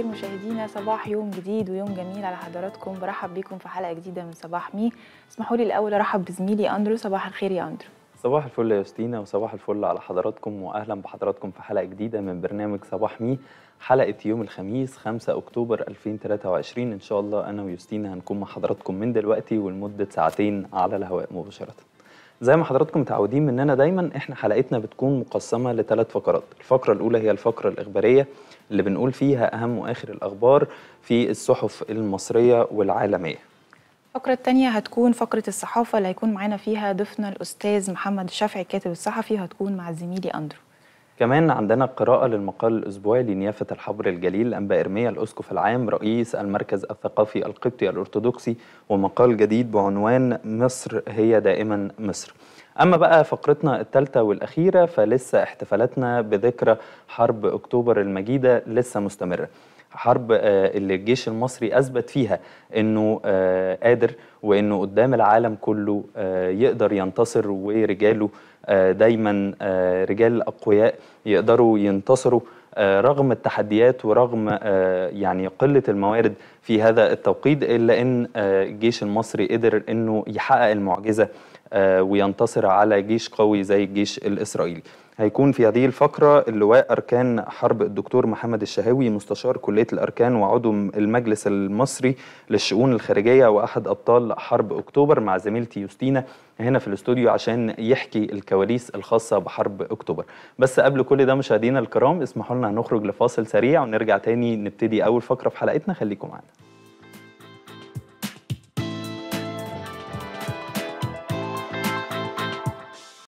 الخير مشاهدينا، صباح يوم جديد ويوم جميل على حضراتكم. برحب بيكم في حلقه جديده من صباح مي. اسمحوا لي الاول ارحب بزميلي أندرو. صباح الخير يا أندرو. صباح الفل يا يوستينا، وصباح الفل على حضراتكم، واهلا بحضراتكم في حلقه جديده من برنامج صباح مي، حلقه يوم الخميس 5 اكتوبر 2023. ان شاء الله انا ويوستينا هنكون مع حضراتكم من دلوقتي ولمده ساعتين على الهواء مباشره. زي ما حضراتكم متعودين مننا دايما، احنا حلقتنا بتكون مقسمه لثلاث فقرات. الفقره الاولى هي الفقره الاخباريه اللي بنقول فيها اهم واخر الاخبار في الصحف المصريه والعالميه. الفقره الثانيه هتكون فقره الصحافه اللي هيكون معانا فيها ضيفنا الاستاذ محمد الشافعي الكاتب الصحفي، هتكون مع زميلي أندرو. كمان عندنا قراءه للمقال الاسبوعي لنيافه الحبر الجليل أنبا إرميا الاسقف العام رئيس المركز الثقافي القبطي الأرثوذكسي، ومقال جديد بعنوان مصر هي دائما مصر. أما بقى فقرتنا الثالثة والأخيرة، فلسه احتفالاتنا بذكرى حرب أكتوبر المجيدة لسه مستمرة، حرب اللي الجيش المصري أثبت فيها أنه قادر، وأنه قدام العالم كله يقدر ينتصر، ورجاله دايما رجال أقوياء يقدروا ينتصروا رغم التحديات ورغم يعني قلة الموارد في هذا التوقيت، إلا أن الجيش المصري قدر أنه يحقق المعجزة وينتصر على جيش قوي زي الجيش الإسرائيلي. هيكون في هذه الفقرة اللواء أركان حرب الدكتور محمد الشهاوي مستشار كلية الأركان وعضو المجلس المصري للشؤون الخارجية وأحد أبطال حرب أكتوبر، مع زميلتي يوستينا هنا في الاستوديو عشان يحكي الكواليس الخاصة بحرب أكتوبر. بس قبل كل ده مشاهدينا الكرام، اسمحوا لنا هنخرج لفاصل سريع ونرجع تاني نبتدي أول فقرة في حلقتنا. خليكم معنا.